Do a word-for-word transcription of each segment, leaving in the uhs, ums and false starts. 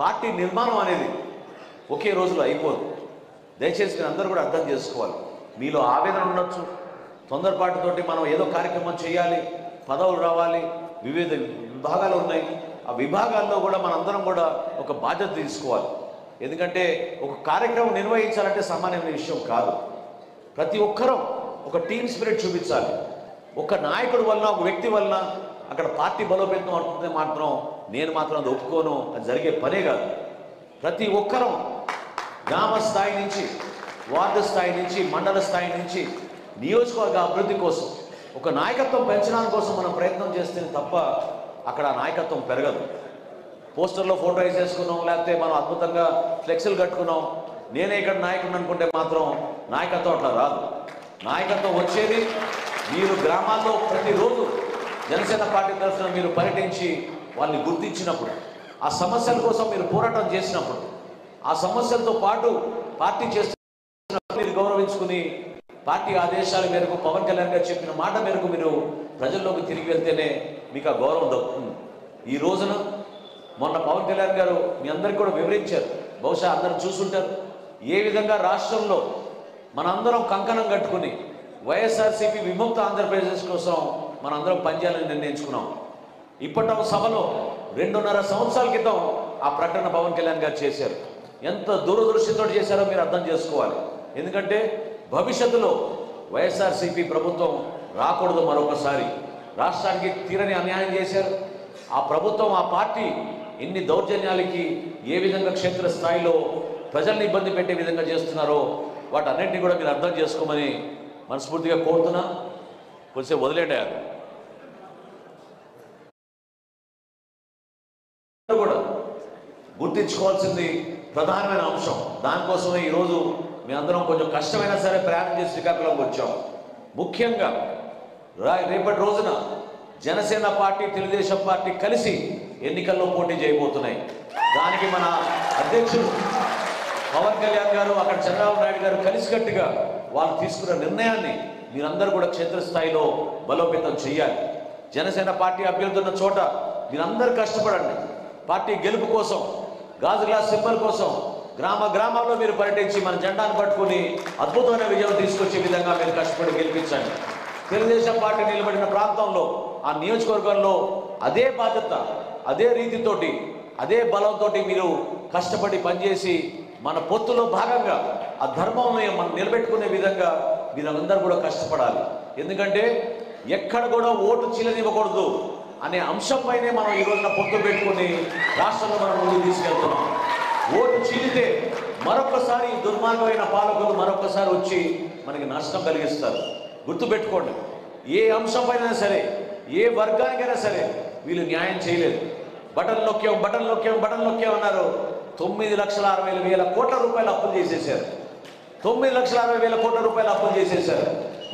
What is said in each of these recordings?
Party నిర్మాణం అనేది ఒకే రోజులో అయిపోదు। దయచేసి మీరందరూ కూడా అర్థం చేసుకోవాలి। మీలో ఆవేదన ఉండొచ్చు, తొందరపాటు తోటి మనం ఏదో కార్యక్రమం చేయాలి, పదవులు రావాలి, వివిధ విభాగాలు ఉన్నాయి। ఆ విభాగాల్లో కూడా మనందరం కూడా ఒక బాధ్యత తీసుకోవాలి। ఎందుకంటే ఒక కార్యక్రమం నిర్వహించాలంటే సామాన్యమైన విషయం కాదు। ప్రతి ఒక్కరూ ఒక టీమ్ స్పిరిట్ చూపించాలి। ఒక నాయకుడి వలన, ఒక వ్యక్తి వలన అక్కడ పార్టీ బలోపేతం అవుతుంటే మాత్రం నేను మాత్రం అది ఒప్పుకోను, అది జరిగే పనే కాదు। ప్రతి ఒక్కరూ గ్రామ స్థాయి నుంచి, వార్డు స్థాయి నుంచి, మండల స్థాయి నుంచి నియోజకవర్గ అభివృద్ధి కోసం, ఒక నాయకత్వం పెంచడానికి కోసం మనం ప్రయత్నం చేస్తేనే తప్ప అక్కడ నాయకత్వం పెరగదు। పోస్టర్లో ఫోటో వేసేసుకున్నాం, లేకపోతే మనం అద్భుతంగా ఫ్లెక్సీలు కట్టుకున్నాం, నేనే ఇక్కడ నాయకుడు అనుకుంటే మాత్రం నాయకత్వం అట్లా రాదు। నాయకత్వం వచ్చేది మీరు గ్రామాల్లో ప్రతిరోజు జనసేన పార్టీ తరఫున మీరు పర్యటించి వాళ్ళని గుర్తించినప్పుడు, ఆ సమస్యల కోసం మీరు పోరాటం చేసినప్పుడు, ఆ సమస్యలతో పాటు పార్టీ చేస్తున్న మీరు గౌరవించుకుని పార్టీ ఆదేశాల మేరకు పవన్ కళ్యాణ్ గారు చెప్పిన మాట మేరకు మీరు ప్రజల్లోకి తిరిగి వెళ్తేనే మీకు ఆ గౌరవం దక్కుతుంది। ఈ రోజున మొన్న పవన్ కళ్యాణ్ గారు మీ అందరికీ కూడా వివరించారు, బహుశా అందరూ చూసుంటారు, ఏ విధంగా రాష్ట్రంలో మనందరం కంకణం కట్టుకుని వైఎస్ఆర్సీపీ విముక్త ఆంధ్రప్రదేశ్ కోసం మనందరం పనిచేయాలని నిర్ణయించుకున్నాం। ఇప్పటి సభలో రెండున్నర సంవత్సరాల క్రితం ఆ ప్రకటన పవన్ కళ్యాణ్ గారు చేశారు। ఎంత దూరదృష్టితో చేశారో మీరు అర్థం చేసుకోవాలి। ఎందుకంటే భవిష్యత్తులో వైఎస్ఆర్సీపీ ప్రభుత్వం రాకూడదు, మరొకసారి రాష్ట్రానికి తీరని అన్యాయం చేశారు। ఆ ప్రభుత్వం, ఆ పార్టీ ఎన్ని దౌర్జన్యాలకి, ఏ విధంగా క్షేత్రస్థాయిలో ప్రజల్ని ఇబ్బంది పెట్టే విధంగా చేస్తున్నారో వాటన్నింటినీ కూడా మీరు అర్థం చేసుకోమని మనస్ఫూర్తిగా కోరుతున్నా। కొంచెం వదిలేండి కూడా గుర్తించుకోవాల్సింది ప్రధానమైన అంశం। దానికోసమే ఈరోజు మేమందరం కొంచెం కష్టమైనా సరే ప్రయాణం చేసి శ్రీకాకుళంకి వచ్చాం। ముఖ్యంగా రేపటి రోజున జనసేన పార్టీ, తెలుగుదేశం పార్టీ కలిసి ఎన్నికల్లో పోటీ చేయబోతున్నాయి। దానికి మన అధ్యక్షుడు పవన్ కళ్యాణ్ గారు, అక్కడ చంద్రబాబు నాయుడు గారు కలిసికట్టుగా వాళ్ళు తీసుకున్న నిర్ణయాన్ని మీరందరూ కూడా క్షేత్రస్థాయిలో బలోపేతం చేయాలి। జనసేన పార్టీ అభ్యర్థున్న చోట మీరందరూ కష్టపడండి। పార్టీ గెలుపు కోసం, గాజు గ్లాస్ సింబల్ కోసం గ్రామ గ్రామాల్లో మీరు పర్యటించి మన జెండాను పట్టుకుని అద్భుతమైన విజయం తీసుకొచ్చే విధంగా మీరు కష్టపడి గెలిపించండి। తెలుగుదేశం పార్టీ నిలబడిన ప్రాంతంలో, ఆ నియోజకవర్గంలో అదే బాధ్యత, అదే రీతితోటి, అదే బలంతో మీరు కష్టపడి పనిచేసి మన పొత్తులో భాగంగా ఆ ధర్మంని మనం నిలబెట్టుకునే విధంగా మీరందరూ కూడా కష్టపడాలి। ఎందుకంటే ఎక్కడ కూడా ఓటు చీలనివ్వకూడదు అనే అంశంపైనే మనం ఈ రోజున పొత్తు పెట్టుకుని రాష్ట్రంలో మనం ముందుకు తీసుకెళ్తున్నాం। ఓటు చీలితే మరొకసారి దుర్మార్గమైన పాలకులు మరొకసారి వచ్చి మనకి నష్టం కలిగిస్తారు। గుర్తుపెట్టుకోండి, ఏ అంశంపైనా సరే, ఏ వర్గానికైనా సరే వీళ్ళు న్యాయం చేయలేదు। బటన్ నొక్కాం, బటన్ నొక్కాం, బటన్ నొక్కాం అన్నారు। తొమ్మిది లక్షల అరవై వేల కోట్ల రూపాయలు అప్పులు చేసేసారు। తొమ్మిది లక్షల అరవై వేల కోట్ల రూపాయలు అప్పులు చేసేసారు।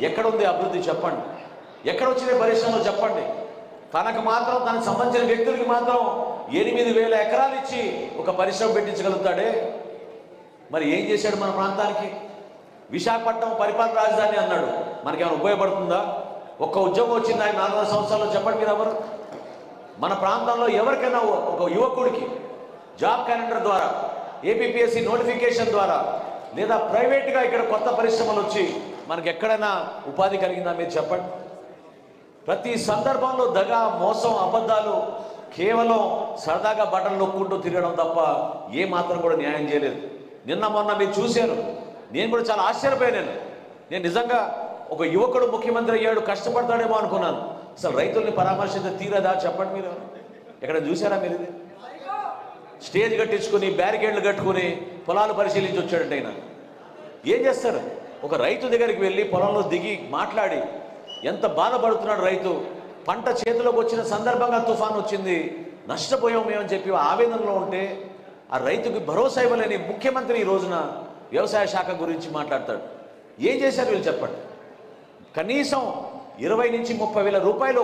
ఎక్కడుంది అభివృద్ధి చెప్పండి, ఎక్కడొచ్చిన పరిశ్రమలు చెప్పండి। తనకు మాత్రం, తనకు సంబంధించిన వ్యక్తులకి మాత్రం ఎనిమిది వేల ఎకరాలు ఇచ్చి ఒక పరిశ్రమ పెట్టించగలుగుతాడే। మరి ఏం చేశాడు మన ప్రాంతానికి? విశాఖపట్నం పరిపాలన రాజధాని అన్నాడు, మనకేమైనా ఉపయోగపడుతుందా? ఒక్క ఉద్యోగం వచ్చింది ఆయన నాలుగు వందల సంవత్సరాల్లో? చెప్పండి మీరు ఎవరు? మన ప్రాంతంలో ఎవరికైనా ఒక యువకుడికి జాబ్ క్యాలెండర్ ద్వారా, ఏపీఎస్సీ నోటిఫికేషన్ ద్వారా, లేదా ప్రైవేట్గా ఇక్కడ కొత్త పరిశ్రమలు వచ్చి మనకి ఎక్కడైనా ఉపాధి కలిగిందా? మీరు చెప్పండి। ప్రతి సందర్భంలో దగా, మోసం, అబద్ధాలు, కేవలం సరదాగా బటన్ నొక్కుంటూ తిరగడం తప్ప ఏ మాత్రం కూడా న్యాయం చేయలేదు। నిన్న మొన్న మీరు చూశారు, నేను కూడా చాలా ఆశ్చర్యపోయాను। నేను నిజంగా ఒక యువకుడు ముఖ్యమంత్రి అయ్యాడు, కష్టపడతాడేమో అనుకున్నాను। అసలు రైతుల్ని పరామర్శించే తీరదా చెప్పండి మీరు? ఎక్కడ చూసారా మీరు? ఇది స్టేజ్ కట్టించుకుని, బ్యారికేడ్లు కట్టుకుని పొలాలు పరిశీలించి వచ్చాడంటే ఆయన ఏం చేస్తారు? ఒక రైతు దగ్గరికి వెళ్ళి పొలంలో దిగి మాట్లాడి ఎంత బాధపడుతున్నాడు రైతు, పంట చేతిలోకి వచ్చిన సందర్భంగా తుఫాను వచ్చింది, నష్టపోయాం మేమని చెప్పి ఆవేదనలో ఉంటే ఆ రైతుకి భరోసా ఇవ్వలేని ముఖ్యమంత్రి ఈ రోజున వ్యవసాయ శాఖ గురించి మాట్లాడతాడు। ఏం చేశారు వీళ్ళు చెప్పండి? కనీసం ఇరవై నుంచి ముప్పై వేల రూపాయలు